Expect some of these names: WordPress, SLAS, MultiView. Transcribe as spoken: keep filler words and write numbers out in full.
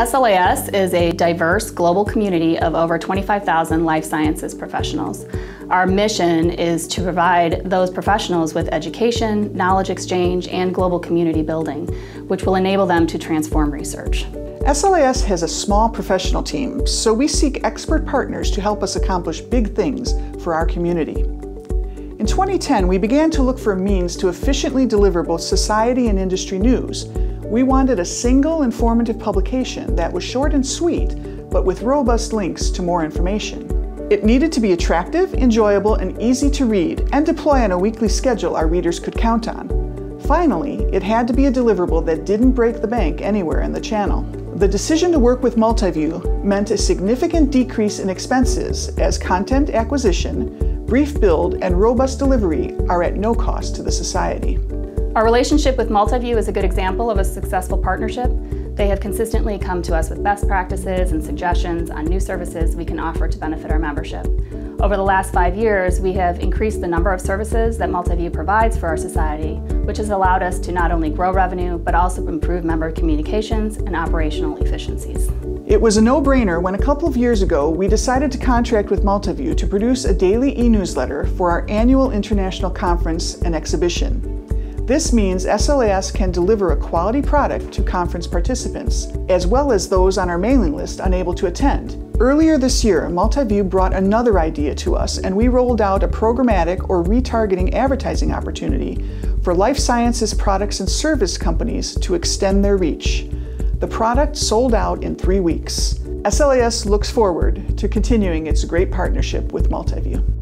S L A S is a diverse global community of over twenty-five thousand life sciences professionals. Our mission is to provide those professionals with education, knowledge exchange, and global community building, which will enable them to transform research. S L A S has a small professional team, so we seek expert partners to help us accomplish big things for our community. In twenty ten, we began to look for means to efficiently deliver both society and industry news. We wanted a single informative publication that was short and sweet, but with robust links to more information. It needed to be attractive, enjoyable, and easy to read, and deploy on a weekly schedule our readers could count on. Finally, it had to be a deliverable that didn't break the bank anywhere in the channel. The decision to work with MultiView meant a significant decrease in expenses, as content acquisition, brief build, and robust delivery are at no cost to the society. Our relationship with MultiView is a good example of a successful partnership. They have consistently come to us with best practices and suggestions on new services we can offer to benefit our membership. Over the last five years, we have increased the number of services that MultiView provides for our society, which has allowed us to not only grow revenue, but also improve member communications and operational efficiencies. It was a no-brainer when a couple of years ago, we decided to contract with MultiView to produce a daily e-newsletter for our annual international conference and exhibition. This means S L A S can deliver a quality product to conference participants, as well as those on our mailing list unable to attend. Earlier this year, MultiView brought another idea to us, and we rolled out a programmatic or retargeting advertising opportunity for life sciences products and service companies to extend their reach. The product sold out in three weeks. S L A S looks forward to continuing its great partnership with MultiView.